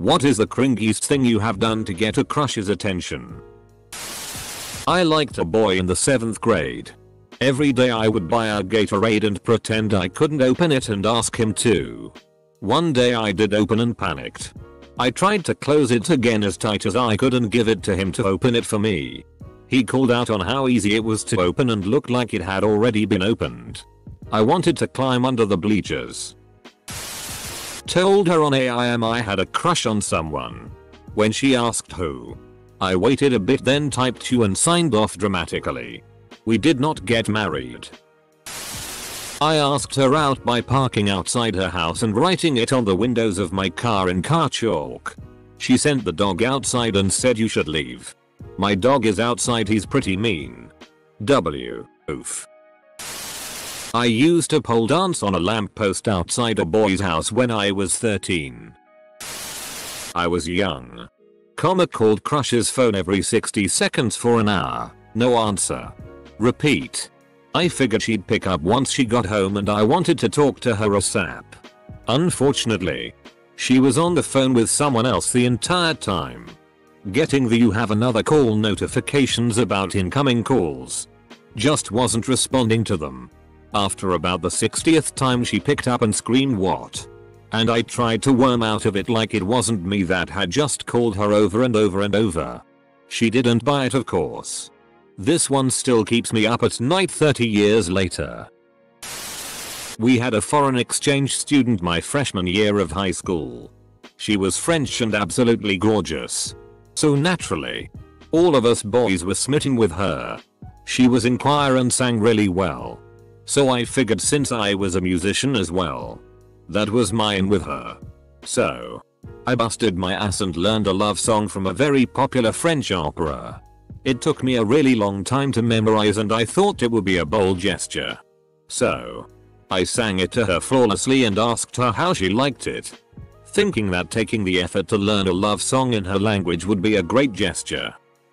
What is the cringiest thing you have done to get a crush's attention? I liked a boy in the 7th grade. Every day I would buy a Gatorade and pretend I couldn't open it and ask him to. One day I did open and panicked. I tried to close it again as tight as I could and give it to him to open it for me. He called out on how easy it was to open and looked like it had already been opened. I wanted to climb under the bleachers. Told her on AIM I had a crush on someone. When she asked who, I waited a bit, then typed you and signed off dramatically. We did not get married. I asked her out by parking outside her house and writing it on the windows of my car in car chalk. She sent the dog outside and said you should leave. My dog is outside, he's pretty mean. Oof. I used a pole dance on a lamppost outside a boy's house when I was 13. I was young. Comma called crush's phone every 60 seconds for an hour. No answer. Repeat. I figured she'd pick up once she got home and I wanted to talk to her ASAP. Unfortunately, she was on the phone with someone else the entire time. Getting the "you have another call" notifications about incoming calls. Just wasn't responding to them. After about the 60th time she picked up and screamed "what?" And I tried to worm out of it like it wasn't me that had just called her over and over and over. She didn't buy it, of course. This one still keeps me up at night 30 years later. We had a foreign exchange student my freshman year of high school. She was French and absolutely gorgeous. So naturally, all of us boys were smitten with her. She was in choir and sang really well. So I figured since I was a musician as well, that was mine with her. So, I busted my ass and learned a love song from a very popular French opera. It took me a really long time to memorize and I thought it would be a bold gesture. So, I sang it to her flawlessly and asked her how she liked it, thinking that taking the effort to learn a love song in her language would be a great gesture.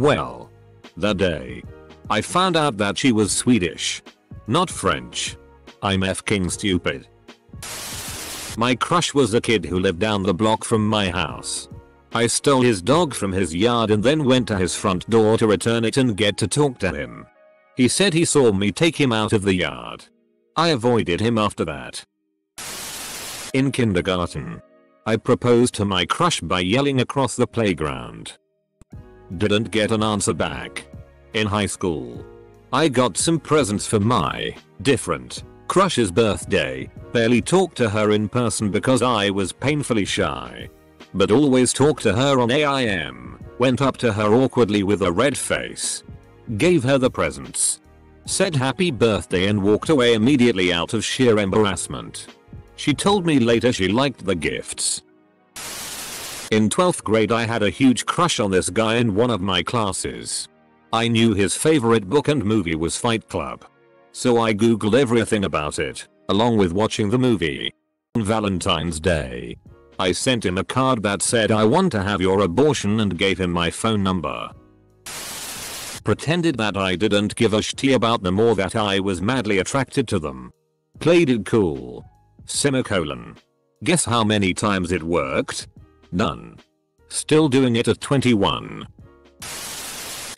Well, that day, I found out that she was Swedish, not French. I'm fking stupid. My crush was a kid who lived down the block from my house. I stole his dog from his yard and then went to his front door to return it and get to talk to him. He said he saw me take him out of the yard. I avoided him after that. In kindergarten, I proposed to my crush by yelling across the playground. Didn't get an answer back. In high school, I got some presents for my different crush's birthday, barely talked to her in person because I was painfully shy. But always talked to her on AIM, went up to her awkwardly with a red face, gave her the presents, said happy birthday and walked away immediately out of sheer embarrassment. She told me later she liked the gifts. In 12th grade I had a huge crush on this guy in one of my classes. I knew his favorite book and movie was Fight Club. So I googled everything about it, along with watching the movie. On Valentine's Day, I sent him a card that said "I want to have your abortion" and gave him my phone number. Pretended that I didn't give a shit about them or that I was madly attracted to them. Played it cool. Semicolon. Guess how many times it worked? None. Still doing it at 21.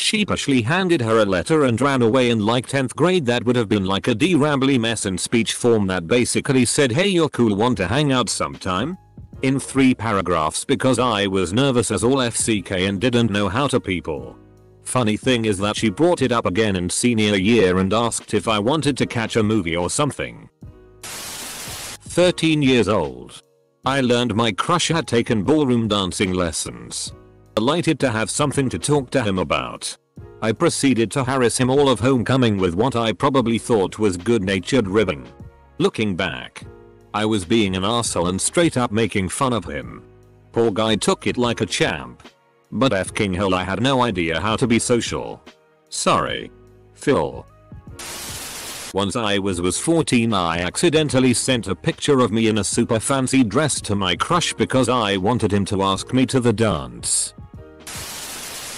Sheepishly handed her a letter and ran away in like 10th grade. That would have been like a rambly mess in speech form that basically said, "Hey, you're cool, want to hang out sometime?" in 3 paragraphs because I was nervous as all FCK and didn't know how to people. Funny thing is that she brought it up again in senior year and asked if I wanted to catch a movie or something. 13 years old. I learned my crush had taken ballroom dancing lessons. Delighted to have something to talk to him about. I proceeded to harass him all of homecoming with what I probably thought was good-natured ribbing. Looking back, I was being an arsehole and straight up making fun of him. Poor guy took it like a champ. But fking hell, I had no idea how to be social. Sorry, Phil. Once I was 14, I accidentally sent a picture of me in a super fancy dress to my crush because I wanted him to ask me to the dance.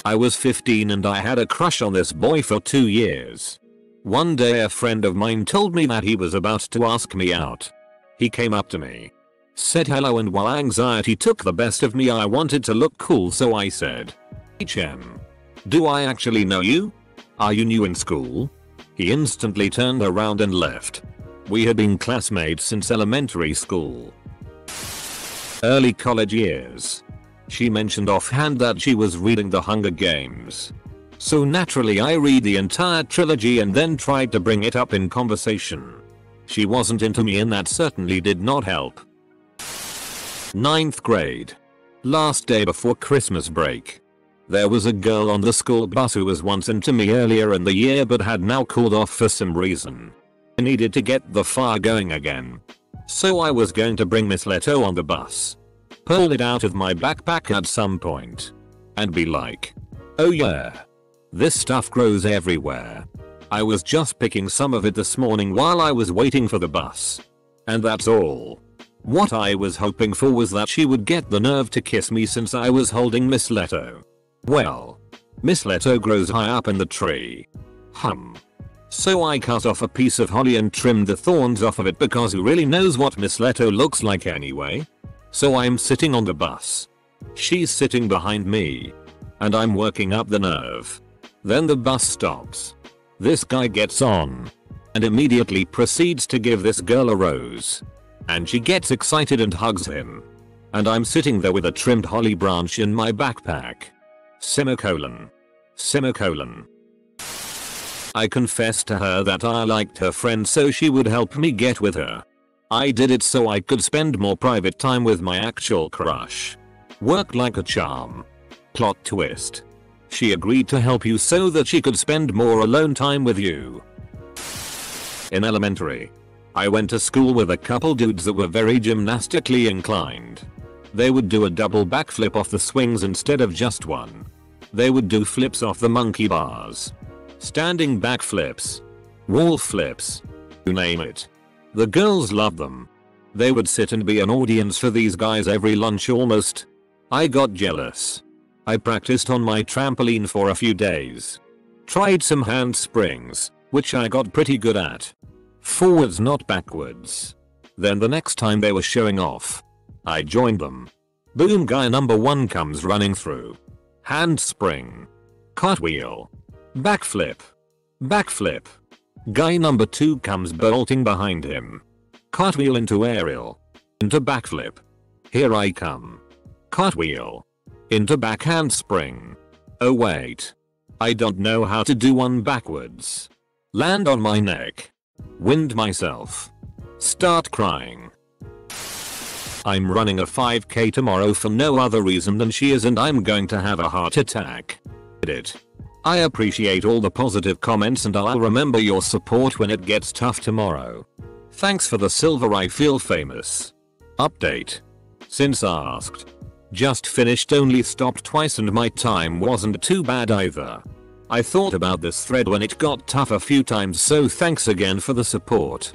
I was 15 and I had a crush on this boy for 2 years. One day a friend of mine told me that he was about to ask me out. He came up to me, said hello, and while anxiety took the best of me I wanted to look cool, so I said, "HM, do I actually know you? Are you new in school?" He instantly turned around and left. We had been classmates since elementary school. Early college years. She mentioned offhand that she was reading The Hunger Games. So naturally I read the entire trilogy and then tried to bring it up in conversation. She wasn't into me and that certainly did not help. 9th grade. Last day before Christmas break. There was a girl on the school bus who was once into me earlier in the year but had now called off for some reason. I needed to get the fire going again. So I was going to bring Miss Leto on the bus, pull it out of my backpack at some point, and be like, "Oh yeah, this stuff grows everywhere. I was just picking some of it this morning while I was waiting for the bus." And that's all. What I was hoping for was that she would get the nerve to kiss me since I was holding Miss Leto. Well, Miss Leto grows high up in the tree. So I cut off a piece of holly and trimmed the thorns off of it because who really knows what Miss Leto looks like anyway? So I'm sitting on the bus. She's sitting behind me. And I'm working up the nerve. Then the bus stops. This guy gets on. And immediately proceeds to give this girl a rose. And she gets excited and hugs him. And I'm sitting there with a trimmed holly branch in my backpack. Semicolon. I confessed to her that I liked her friend so she would help me get with her. I did it so I could spend more private time with my actual crush. Worked like a charm. Plot twist. She agreed to help you so that she could spend more alone time with you. In elementary, I went to school with a couple dudes that were very gymnastically inclined. They would do a double backflip off the swings instead of just one. They would do flips off the monkey bars. Standing back flips, wall flips, you name it. The girls loved them. They would sit and be an audience for these guys every lunch almost. I got jealous. I practiced on my trampoline for a few days. Tried some hand springs, which I got pretty good at. Forwards, not backwards. Then the next time they were showing off, I joined them. Boom, guy number one comes running through. Handspring. Cartwheel. Backflip. Guy number 2 comes bolting behind him. Cartwheel into aerial. Into backflip. Here I come. Cartwheel. Into backhand spring. Oh wait. I don't know how to do one backwards. Land on my neck. Wind myself. Start crying. I'm running a 5K tomorrow for no other reason than she is, and I'm going to have a heart attack. I appreciate all the positive comments and I'll remember your support when it gets tough tomorrow. Thanks for the silver, I feel famous. Update. Since asked. Just finished, only stopped twice, and my time wasn't too bad either. I thought about this thread when it got tough a few times, so thanks again for the support.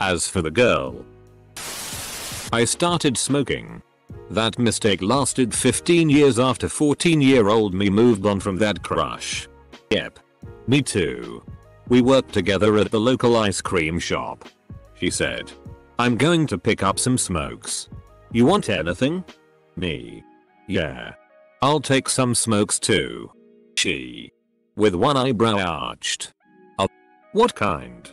As for the girl. I started smoking. That mistake lasted 15 years after 14-year-old me moved on from that crush. Yep. Me too. We worked together at the local ice cream shop. She said, "I'm going to pick up some smokes. You want anything?" Me. "Yeah. I'll take some smokes too." She. With one eyebrow arched. "What kind?"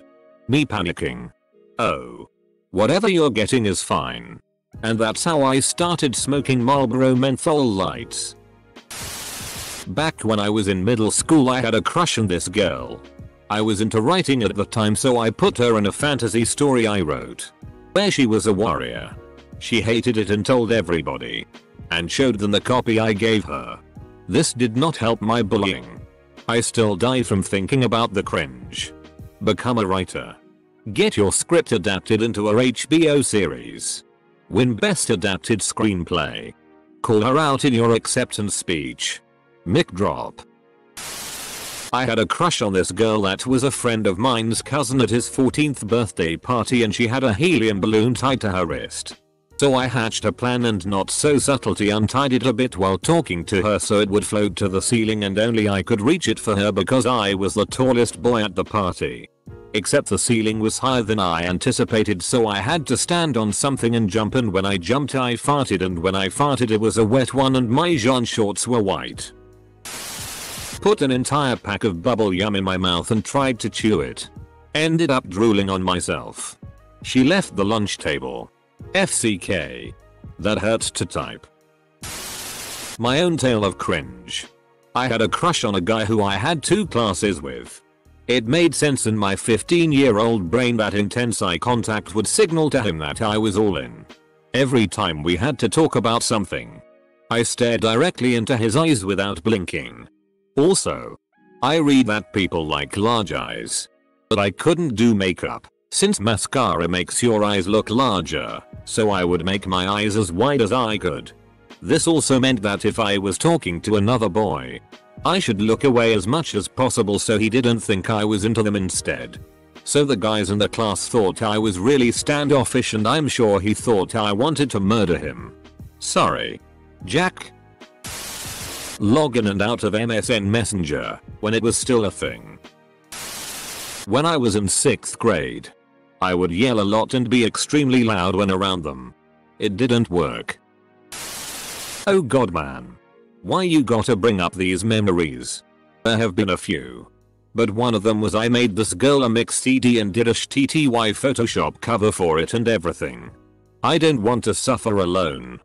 Me panicking. "Oh. Whatever you're getting is fine." And that's how I started smoking Marlboro menthol lights. Back when I was in middle school, I had a crush on this girl. I was into writing at the time, so I put her in a fantasy story I wrote, where she was a warrior. She hated it and told everybody. And showed them the copy I gave her. This did not help my bullying. I still die from thinking about the cringe. Become a writer. Get your script adapted into a HBO series. Win best adapted screenplay. Call her out in your acceptance speech. Mic drop. I had a crush on this girl that was a friend of mine's cousin at his 14th birthday party, and she had a helium balloon tied to her wrist. So I hatched a plan, and not so subtly untied it a bit while talking to her so it would float to the ceiling and only I could reach it for her because I was the tallest boy at the party. except the ceiling was higher than I anticipated, so I had to stand on something and jump, and when I jumped I farted, and when I farted it was a wet one and my Jean shorts were white. Put an entire pack of bubble gum in my mouth and tried to chew it. Ended up drooling on myself. She left the lunch table. FCK. That hurts to type. My own tale of cringe. I had a crush on a guy who I had two classes with. It made sense in my 15-year-old brain that intense eye contact would signal to him that I was all in. Every time we had to talk about something, I stared directly into his eyes without blinking. Also, I read that people like large eyes, but I couldn't do makeup, since mascara makes your eyes look larger, so I would make my eyes as wide as I could. This also meant that if I was talking to another boy, I should look away as much as possible so he didn't think I was into them instead. So the guys in the class thought I was really standoffish, and I'm sure he thought I wanted to murder him. Sorry, Jack. Log in and out of MSN Messenger when it was still a thing. When I was in 6th grade, I would yell a lot and be extremely loud when around them. It didn't work. Oh god, man. Why you gotta bring up these memories? There have been a few. But one of them was I made this girl a mix CD and did a shitty Photoshop cover for it and everything. I don't want to suffer alone.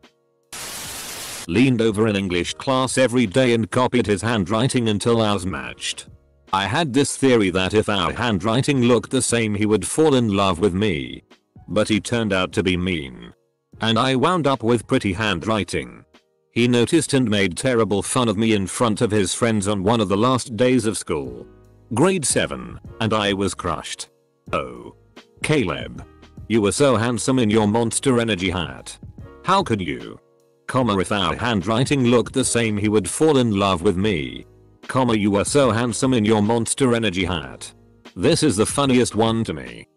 Leaned over in English class every day and copied his handwriting until ours matched. I had this theory that if our handwriting looked the same he would fall in love with me. But he turned out to be mean. And I wound up with pretty handwriting. He noticed and made terrible fun of me in front of his friends on one of the last days of school. Grade 7, and I was crushed. Oh. Caleb. You were so handsome in your Monster Energy hat. How could you? Comma, if our handwriting looked the same he would fall in love with me. Comma, you were so handsome in your Monster Energy hat. This is the funniest one to me.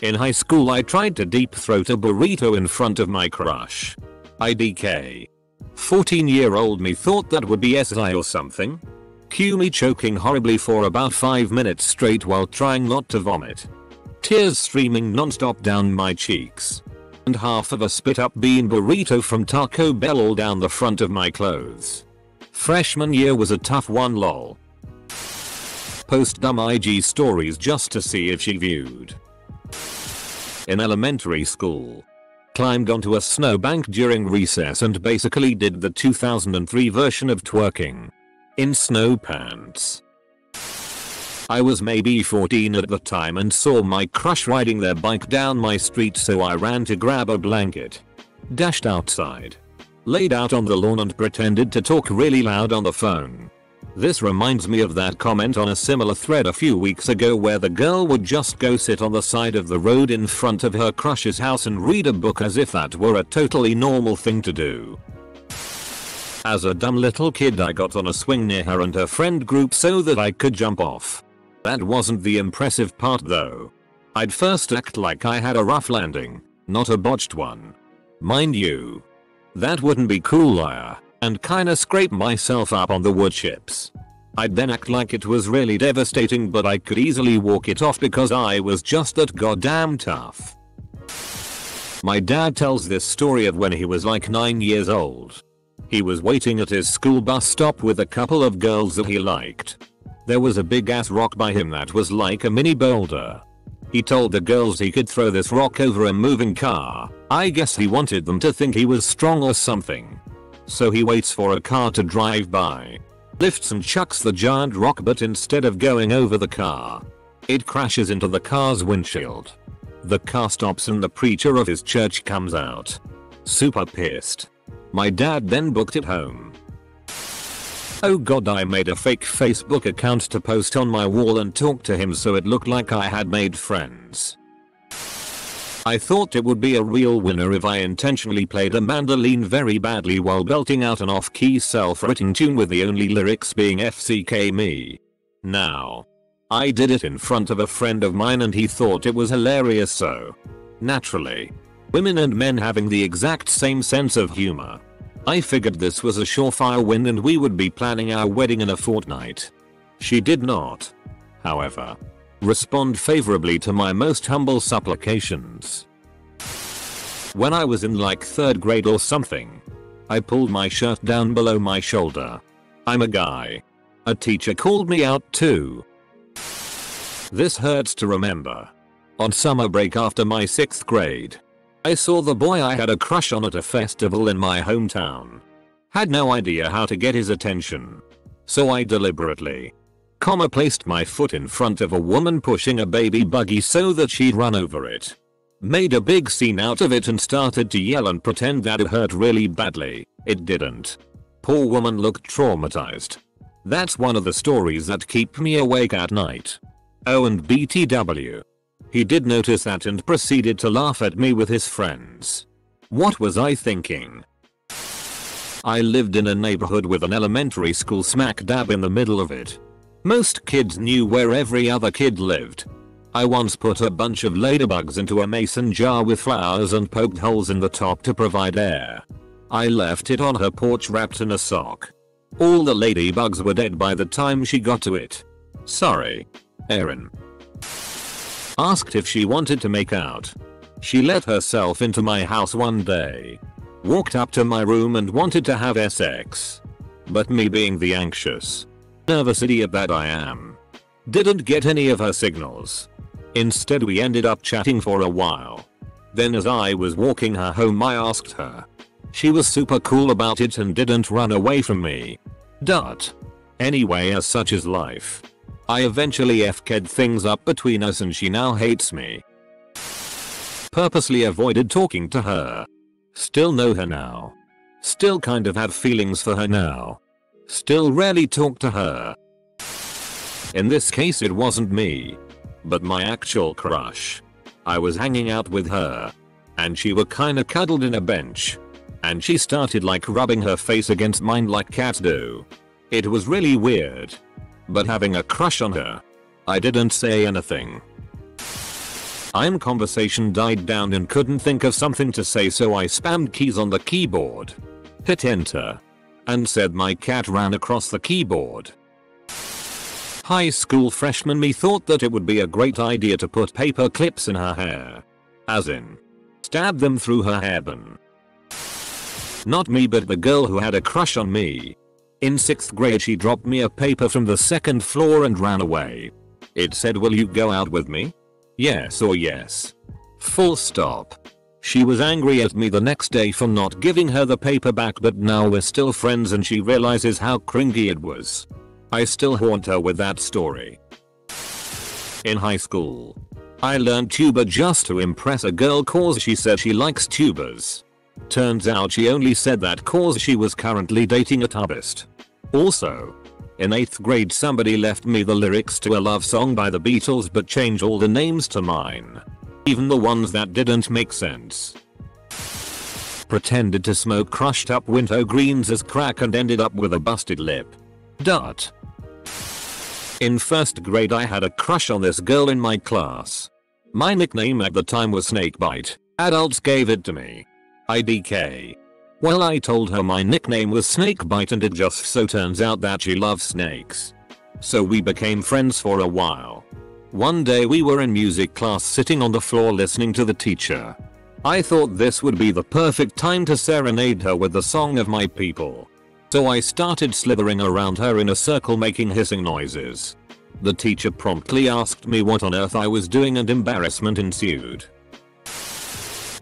In high school I tried to deep throat a burrito in front of my crush. IDK. 14-year-old me thought that would be SI or something. Cue me choking horribly for about 5 minutes straight while trying not to vomit. Tears streaming non-stop down my cheeks. And half of a spit-up bean burrito from Taco Bell all down the front of my clothes. Freshman year was a tough one, lol. Post dumb IG stories just to see if she viewed. In elementary school, climbed onto a snowbank during recess and basically did the 2003 version of twerking. In snow pants. I was maybe 14 at the time and saw my crush riding their bike down my street, so I ran to grab a blanket. Dashed outside. Laid out on the lawn and pretended to talk really loud on the phone. This reminds me of that comment on a similar thread a few weeks ago where the girl would just go sit on the side of the road in front of her crush's house and read a book as if that were a totally normal thing to do. As a dumb little kid I got on a swing near her and her friend group so that I could jump off. That wasn't the impressive part though. I'd first act like I had a rough landing, not a botched one. Mind you, that wouldn't be cool and kinda scrape myself up on the wood chips. I'd then act like it was really devastating, but I could easily walk it off because I was just that goddamn tough. My dad tells this story of when he was like 9 years old. He was waiting at his school bus stop with a couple of girls that he liked. There was a big ass rock by him that was like a mini boulder. He told the girls he could throw this rock over a moving car. I guess he wanted them to think he was strong or something. So he waits for a car to drive by, lifts and chucks the giant rock, but instead of going over the car, it crashes into the car's windshield. The car stops and the preacher of his church comes out. Super pissed. My dad then booked it home. Oh god, I made a fake Facebook account to post on my wall and talk to him so it looked like I had made friends. I thought it would be a real winner if I intentionally played a mandolin very badly while belting out an off-key self-written tune with the only lyrics being FCK me. Now. I did it in front of a friend of mine and he thought it was hilarious, so. Naturally. Women and men having the exact same sense of humor. I figured this was a surefire win and we would be planning our wedding in a fortnight. She did not. However. Respond favorably to my most humble supplications. When I was in like 3rd grade or something, I pulled my shirt down below my shoulder. I'm a guy. A teacher called me out too. This hurts to remember. On summer break after my 6th grade, I saw the boy I had a crush on at a festival in my hometown. Had no idea how to get his attention. So I deliberately placed my foot in front of a woman pushing a baby buggy so that she'd run over it. Made a big scene out of it and started to yell and pretend that it hurt really badly. It didn't. Poor woman looked traumatized. That's one of the stories that keep me awake at night. Oh, and BTW. He did notice that and proceeded to laugh at me with his friends. What was I thinking? I lived in a neighborhood with an elementary school smack dab in the middle of it. Most kids knew where every other kid lived. I once put a bunch of ladybugs into a mason jar with flowers and poked holes in the top to provide air. I left it on her porch wrapped in a sock. All the ladybugs were dead by the time she got to it. Sorry, Erin. Asked if she wanted to make out. She let herself into my house one day. Walked up to my room and wanted to have sex. But me being the anxious, nervous idiot that I am, didn't get any of her signals. Instead we ended up chatting for a while. Then as I was walking her home I asked her. She was super cool about it and didn't run away from me. Anyway, as such is life. I eventually f'd things up between us and she now hates me. Purposely avoided talking to her. Still know her now. Still kind of have feelings for her now. Still rarely talk to her. In this case it wasn't me, but my actual crush. I was hanging out with her, and she were kinda cuddled in a bench, and she started like rubbing her face against mine like cats do. It was really weird. But having a crush on her, I didn't say anything. Conversation died down and couldn't think of something to say, so I spammed keys on the keyboard. Hit enter. And said my cat ran across the keyboard. High school freshman me thought that it would be a great idea to put paper clips in her hair. As in, stab them through her hairband. Not me, but the girl who had a crush on me. In 6th grade she dropped me a paper from the 2nd floor and ran away. It said, "Will you go out with me? Yes or yes." Full stop. She was angry at me the next day for not giving her the paper back, but now we're still friends and she realizes how cringy it was. I still haunt her with that story. In high school, I learned tuba just to impress a girl cause she said she likes tubas. Turns out she only said that cause she was currently dating a tubist. Also, in 8th grade somebody left me the lyrics to a love song by the Beatles but changed all the names to mine. Even the ones that didn't make sense. Pretended to smoke crushed up winter greens as crack and ended up with a busted lip. In 1st grade I had a crush on this girl in my class. My nickname at the time was Snakebite. Adults gave it to me. IDK. Well, I told her my nickname was Snakebite and it just so turns out that she loves snakes. So we became friends for a while. One day we were in music class sitting on the floor listening to the teacher. I thought this would be the perfect time to serenade her with the song of my people. So I started slithering around her in a circle making hissing noises. The teacher promptly asked me what on earth I was doing and embarrassment ensued.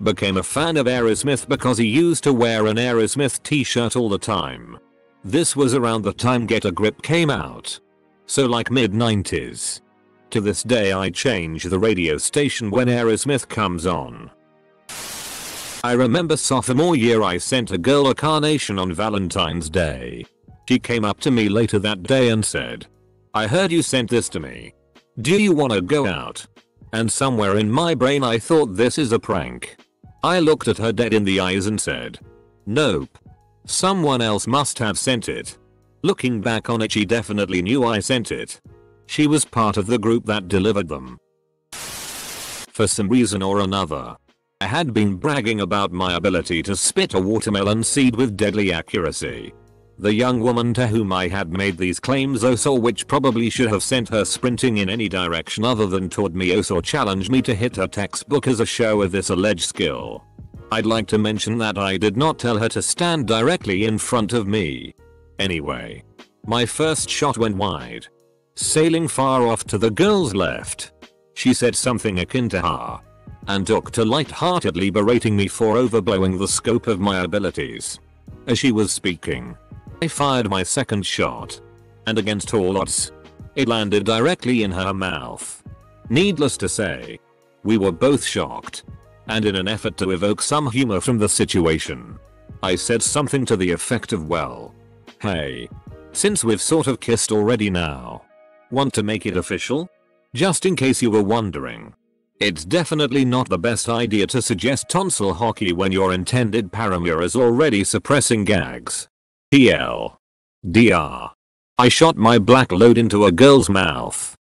Became a fan of Aerosmith because he used to wear an Aerosmith t-shirt all the time. This was around the time Get a Grip came out. So like mid-90s. To this day I change the radio station when Aerosmith comes on. I remember sophomore year I sent a girl a carnation on Valentine's Day. She came up to me later that day and said, "I heard you sent this to me. Do you wanna go out?" And somewhere in my brain I thought this is a prank. I looked at her dead in the eyes and said, "Nope. Someone else must have sent it." Looking back on it, she definitely knew I sent it. She was part of the group that delivered them. For some reason or another, I had been bragging about my ability to spit a watermelon seed with deadly accuracy. The young woman to whom I had made these claims saw, which probably should have sent her sprinting in any direction other than toward me, saw challenged me to hit her textbook as a show of this alleged skill. I'd like to mention that I did not tell her to stand directly in front of me. Anyway, my first shot went wide, sailing far off to the girl's left. She said something akin to "ha," and took to lightheartedly berating me for overblowing the scope of my abilities. As she was speaking, I fired my second shot, and against all odds, it landed directly in her mouth. Needless to say, we were both shocked, and in an effort to evoke some humor from the situation, I said something to the effect of, "Well, hey, since we've sort of kissed already now, want to make it official? Just in case you were wondering, it's definitely not the best idea to suggest tonsil hockey when your intended paramour is already suppressing gags. TL. DR. I shot my black load into a girl's mouth.